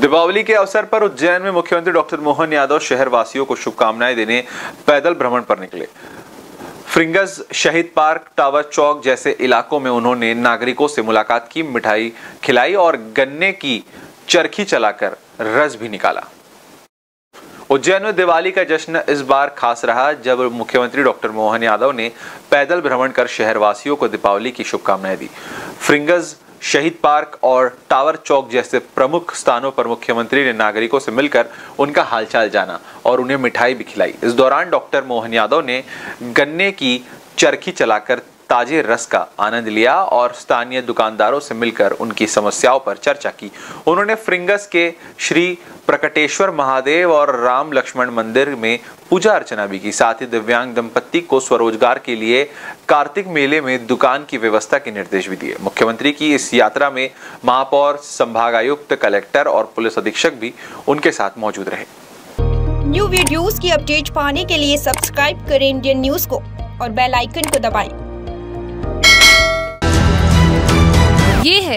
दीपावली के अवसर पर उज्जैन में मुख्यमंत्री डॉक्टर मोहन यादव शहर वासियों को शुभकामनाएं देने पैदल भ्रमण पर निकले। फ्रिंगर्स, शहीद पार्क, टावर चौक जैसे इलाकों में उन्होंने नागरिकों से मुलाकात की, मिठाई खिलाई और गन्ने की चरखी चलाकर रस भी निकाला। उज्जैन में दिवाली का जश्न इस बार खास रहा, जब मुख्यमंत्री डॉक्टर मोहन यादव ने पैदल भ्रमण कर शहरवासियों को दीपावली की शुभकामनाएं दी। फ्रिंगर्स, शहीद पार्क और टावर चौक जैसे प्रमुख स्थानों पर मुख्यमंत्री ने नागरिकों से मिलकर उनका हालचाल जाना और उन्हें मिठाई भी खिलाई। इस दौरान डॉक्टर मोहन यादव ने गन्ने की चरखी चलाकर ताजे रस का आनंद लिया और स्थानीय दुकानदारों से मिलकर उनकी समस्याओं पर चर्चा की। उन्होंने फ्रिंगर्स के श्री प्रकटेश्वर महादेव और राम लक्ष्मण मंदिर में पूजा अर्चना भी की। साथ ही दिव्यांग दंपत्ति को स्वरोजगार के लिए कार्तिक मेले में दुकान की व्यवस्था के निर्देश भी दिए। मुख्यमंत्री की इस यात्रा में महापौर, संभागायुक्त, कलेक्टर और पुलिस अधीक्षक भी उनके साथ मौजूद रहे। न्यू वीडियोज की अपडेट पाने के लिए सब्सक्राइब करें इंडियन न्यूज़ को और बेल आइकन को दबाएं। ये है